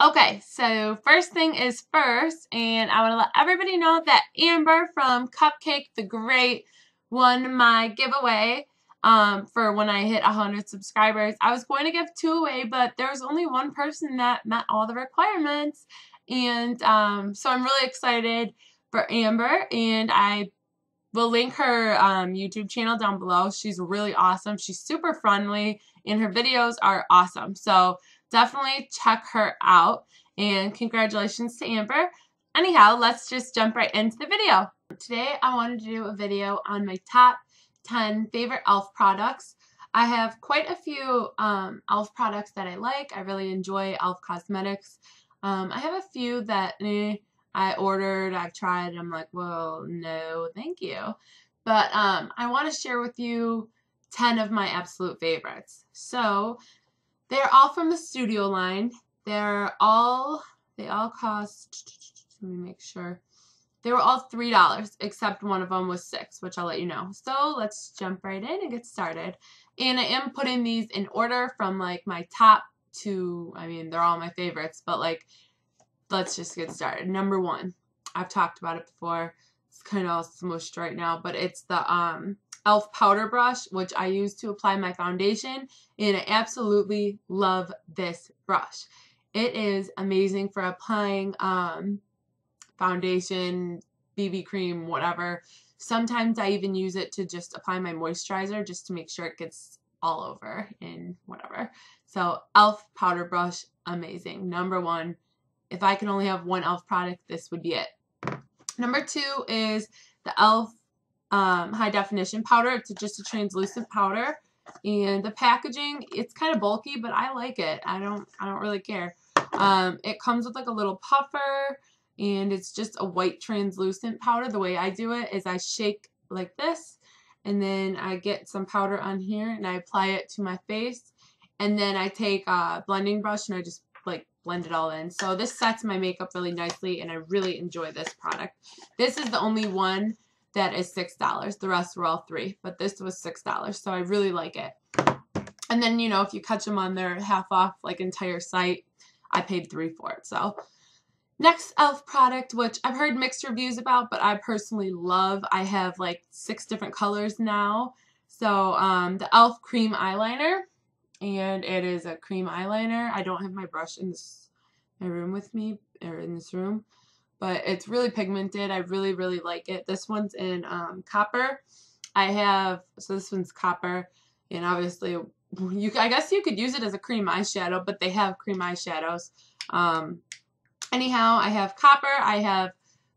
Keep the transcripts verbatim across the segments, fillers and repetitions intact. Okay, so first thing is first, and I want to let everybody know that Amber from Cupcake the Great won my giveaway um, for when I hit one hundred subscribers. I was going to give two away, but there was only one person that met all the requirements, and um, so I'm really excited for Amber, and I will link her um, YouTube channel down below. She's really awesome. She's super friendly, and her videos are awesome. So definitely check her out, and congratulations to Amber. Anyhow, let's just jump right into the video. Today I wanted to do a video on my top ten favorite E L F products. I have quite a few um, E L F products that I like. I really enjoy E L F cosmetics. Um, I have a few that eh, I ordered, I've tried, and I'm like, well, no, thank you. But um, I want to share with you ten of my absolute favorites. So they're all from the Studio line. They're all, they all cost, let me make sure. They were all three dollars, except one of them was six, which I'll let you know. So let's jump right in and get started. And I am putting these in order from like my top to, I mean, they're all my favorites, but like, let's just get started. Number one, I've talked about it before. It's kind of all smushed right now, but it's the um, E L F powder brush, which I use to apply my foundation, and I absolutely love this brush. It is amazing for applying um, foundation, B B cream, whatever. Sometimes I even use it to just apply my moisturizer just to make sure it gets all over and whatever. So E L F powder brush, amazing. Number one, if I can only have one E L F product, this would be it. Number two is the E L F um, high-definition powder. It's just a translucent powder, and the packaging, it's kind of bulky, but I like it. I don't, I don't really care. Um, it comes with like a little puffer, and it's just a white translucent powder. The way I do it is I shake like this, and then I get some powder on here, and I apply it to my face, and then I take a blending brush, and I just like blend it all in. So this sets my makeup really nicely, and I really enjoy this product. This is the only one that is six dollars. The rest were all three, but this was six dollars, so I really like it. And then, you know, if you catch them on their half off like entire site, I paid three for it. So next E L F product, which I've heard mixed reviews about, but I personally love. I have like six different colors now. So um, the E L F cream eyeliner. And it is a cream eyeliner. I don't have my brush in this, my room with me, or in this room, but it's really pigmented. I really, really like it. This one's in um, copper. I have, so this one's copper, and obviously, you, I guess you could use it as a cream eyeshadow, but they have cream eyeshadows. Um, anyhow, I have copper, I have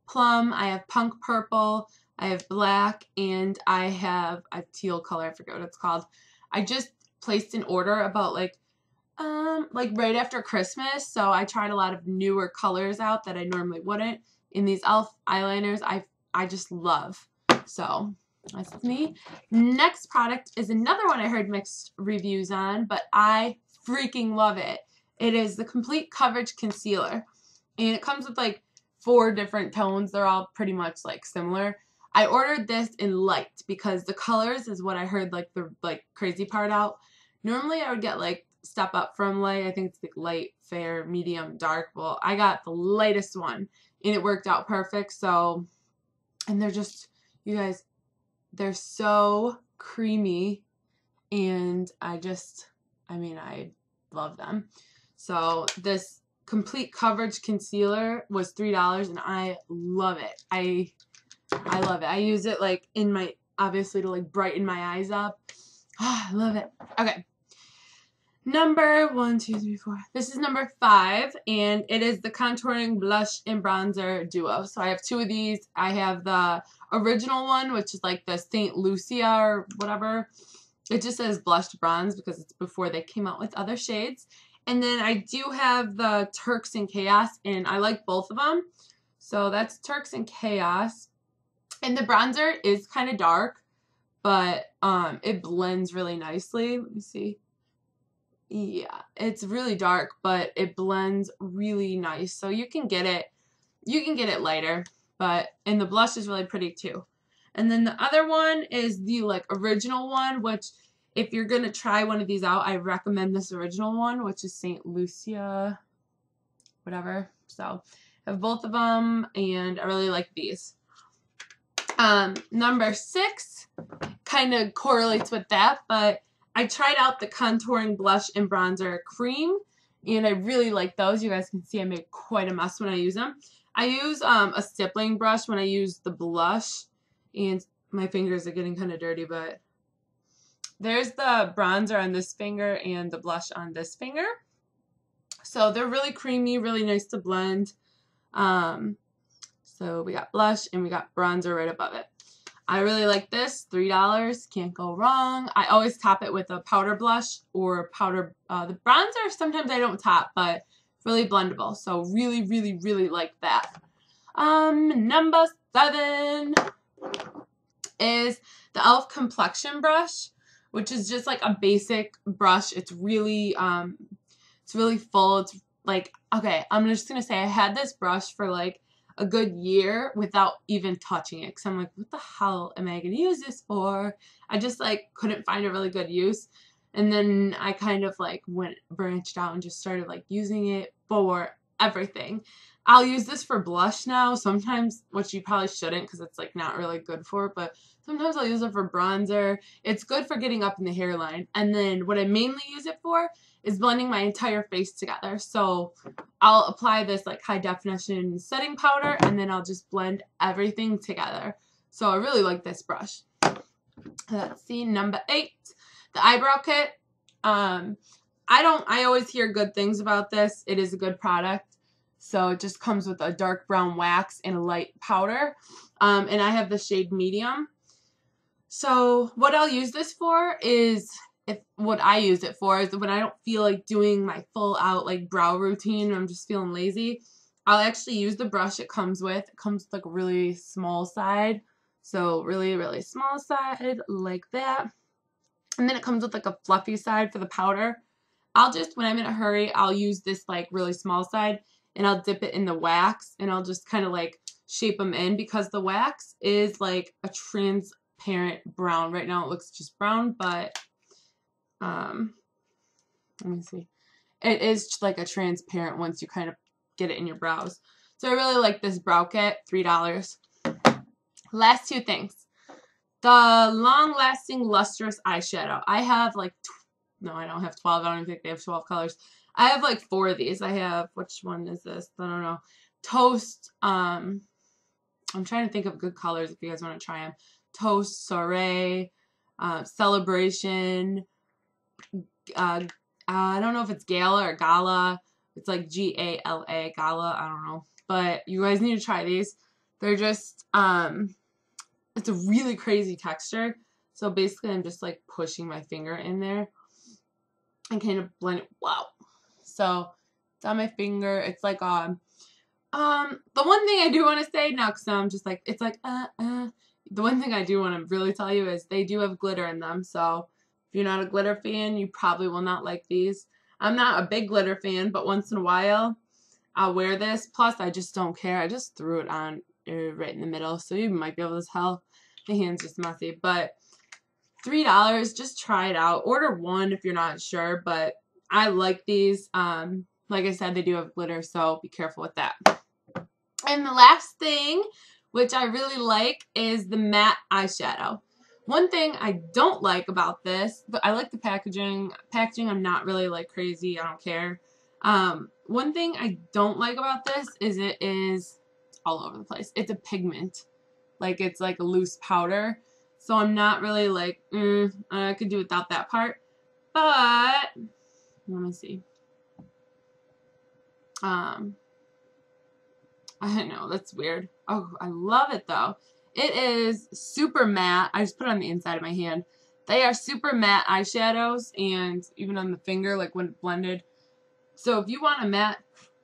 plum, I have punk purple, I have black, and I have a teal color. I forget what it's called. I just placed an order about like um like right after Christmas, so I tried a lot of newer colors out that I normally wouldn't. In these E L F eyeliners, I I just love. So that's me. Next product is another one I heard mixed reviews on, but I freaking love it. It is the Complete Coverage Concealer, and it comes with like four different tones. They're all pretty much like similar. I ordered this in light because the colors is what I heard like the like crazy part out. Normally I would get like step up from light. I think it's like light, fair, medium, dark. Well, I got the lightest one, and it worked out perfect. So, and they're just, you guys, they're so creamy, and I just, I mean, I love them. So this Complete Coverage Concealer was three dollars, and I love it. I I love it. I use it like in my, obviously to like brighten my eyes up. Oh, I love it. Okay. Number one, two, three, four. This is number five, and it is the Contouring Blush and Bronzer Duo. So I have two of these. I have the original one, which is like the Saint Lucia or whatever. It just says blush to bronze because it's before they came out with other shades. And then I do have the Turks and Caicos, and I like both of them. So that's Turks and Caicos. And the bronzer is kind of dark, but um, it blends really nicely. Let me see. Yeah, it's really dark, but it blends really nice. So you can get it, you can get it lighter, but, and the blush is really pretty too. And then the other one is the like original one, which if you're going to try one of these out, I recommend this original one, which is Saint Lucia. whatever. So I have both of them, and I really like these. Um, number six kind of correlates with that, but I tried out the Contouring Blush and Bronzer Cream, and I really like those. You guys can see I make quite a mess when I use them. I use um, a stippling brush when I use the blush, and my fingers are getting kind of dirty, but there's the bronzer on this finger and the blush on this finger. So they're really creamy, really nice to blend. Um, so we got blush and we got bronzer right above it. I really like this, three dollars, can't go wrong. I always top it with a powder blush or powder, uh, the bronzer sometimes I don't top, but really blendable. So really, really, really like that. Um, number seven is the E L F Complexion brush, which is just like a basic brush. It's really, um, it's really full. It's like, okay, I'm just going to say I had this brush for like a good year without even touching it, because I'm like, what the hell am I going to use this for? I just like couldn't find a really good use. And then I kind of like went branched out and just started like using it for everything. I'll use this for blush now sometimes, which you probably shouldn't because it's like not really good for it, but sometimes I'll use it for bronzer. It's good for getting up in the hairline. And then what I mainly use it for is blending my entire face together. So I'll apply this like high definition setting powder and then I'll just blend everything together. So I really like this brush. Let's see, number eight, the eyebrow kit. Um, I don't, I always hear good things about this. It is a good product. So it just comes with a dark brown wax and a light powder. Um, and I have the shade medium. So what I'll use this for is, if what I use it for is when I don't feel like doing my full out like brow routine, or I'm just feeling lazy, I'll actually use the brush it comes with. It comes with like a really small side. So really, really small side like that. And then it comes with like a fluffy side for the powder. I'll just, when I'm in a hurry, I'll use this like really small side. And I'll dip it in the wax and I'll just kind of like shape them in, because the wax is like a transparent brown. Right now it looks just brown, but um, let me see. It is like a transparent once you kind of get it in your brows. So I really like this brow kit, three dollars. Last two things. The long-lasting lustrous eyeshadow. I have like, no, I don't have twelve. I don't think they have twelve colors. I have like four of these. I have, which one is this? I don't know. Toast. Um, I'm trying to think of good colors if you guys want to try them. Toast, Soiree, uh, Celebration. Uh, I don't know if it's Gala or Gala. It's like G A L A, Gala. I don't know. But you guys need to try these. They're just, um, it's a really crazy texture. So basically I'm just like pushing my finger in there and kind of blend it. Wow. So it's on my finger. It's like um, um. The one thing I do want to say now, because I'm just like it's like uh uh. The one thing I do want to really tell you is they do have glitter in them. So if you're not a glitter fan, you probably will not like these. I'm not a big glitter fan, but once in a while, I'll wear this. Plus, I just don't care. I just threw it on right in the middle, so you might be able to tell. My hand's just messy, but three dollars. Just try it out. Order one if you're not sure, but I like these. Um, like I said, they do have glitter, so be careful with that. And the last thing, which I really like, is the matte eyeshadow. One thing I don't like about this, but I like the packaging. Packaging, I'm not really like crazy. I don't care. Um, one thing I don't like about this is it is all over the place. It's a pigment. Like it's like a loose powder. So I'm not really like, mm, I could do without that part. But let me see. Um, I don't know. That's weird. Oh, I love it though. It is super matte. I just put it on the inside of my hand. They are super matte eyeshadows, and even on the finger, like when blended. So if you want a matte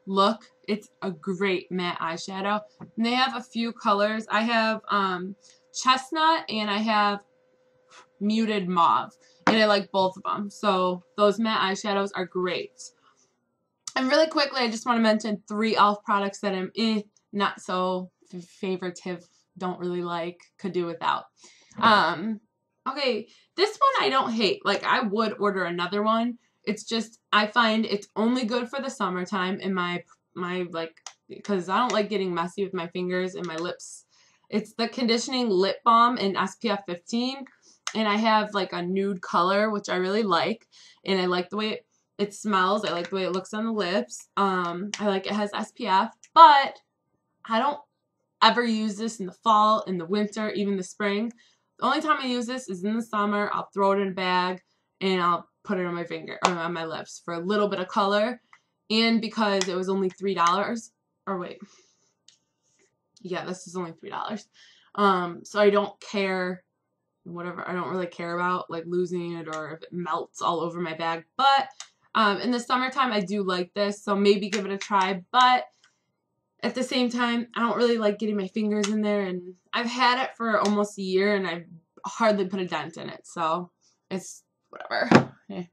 look, it's a great matte eyeshadow. And they have a few colors. I have um, chestnut and I have muted mauve. And I like both of them. So those matte eyeshadows are great. And really quickly, I just want to mention three E L F products that I'm eh, not so favoritive, don't really like, could do without. Um, okay, this one I don't hate. Like, I would order another one. It's just, I find it's only good for the summertime, in my my, like, because I don't like getting messy with my fingers and my lips. It's the Conditioning Lip Balm in S P F fifteen, and I have like a nude color, which I really like, and I like the way it, it smells. I like the way it looks on the lips. Um, I like it has S P F, but I don't ever use this in the fall, in the winter, even the spring. The only time I use this is in the summer. I'll throw it in a bag, and I'll put it on my finger, or on my lips for a little bit of color, and because it was only three dollars, or wait, yeah, this is only three dollars, um, so I don't care, whatever, I don't really care about, like, losing it or if it melts all over my bag, but, um, in the summertime, I do like this, so maybe give it a try, but at the same time, I don't really like getting my fingers in there, and I've had it for almost a year, and I've hardly put a dent in it, so it's whatever. Yeah.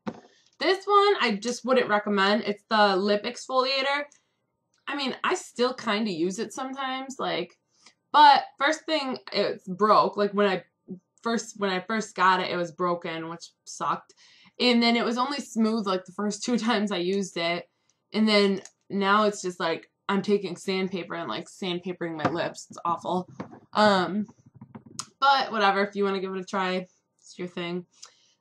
This one, I just wouldn't recommend. It's the lip exfoliator. I mean, I still kind of use it sometimes, like, but first thing, it's broke. Like, when I first, when I first got it, it was broken, which sucked. And then it was only smooth, like, the first two times I used it. And then now it's just, like, I'm taking sandpaper and, like, sandpapering my lips. It's awful. Um, but whatever, if you want to give it a try, it's your thing.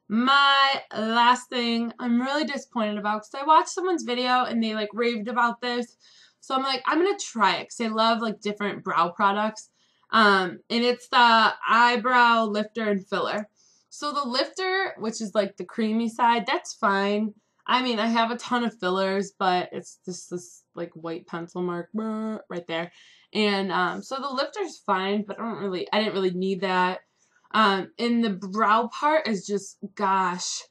My last thing I'm really disappointed about, because I watched someone's video and they like raved about this, so I'm like, I'm gonna try it because I love like different brow products, um and it's the eyebrow lifter and filler. So the lifter, which is like the creamy side, that's fine. I mean, I have a ton of fillers, but it's just this like white pencil mark right there, and um so the lifter's fine, but I don't really I didn't really need that. Um, and the brow part is just, gosh,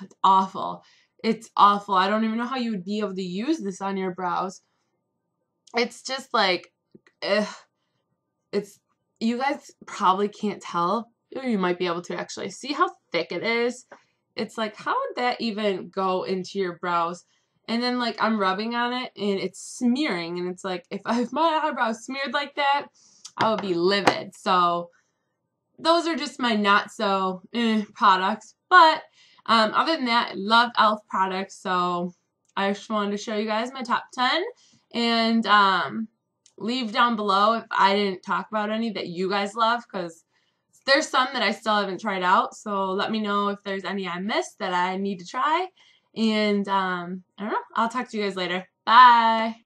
it's awful. It's awful. I don't even know how you would be able to use this on your brows. It's just like, ugh. It's, you guys probably can't tell. Or you might be able to actually see how thick it is. It's like, how would that even go into your brows? And then like, I'm rubbing on it and it's smearing. And it's like, if, if my eyebrows smeared like that, I would be livid. So those are just my not so eh, products, but um, other than that, I love E L F products, so I just wanted to show you guys my top ten, and um, leave down below if I didn't talk about any that you guys love, because there's some that I still haven't tried out, so let me know if there's any I missed that I need to try, and um, I don't know, I'll talk to you guys later. Bye!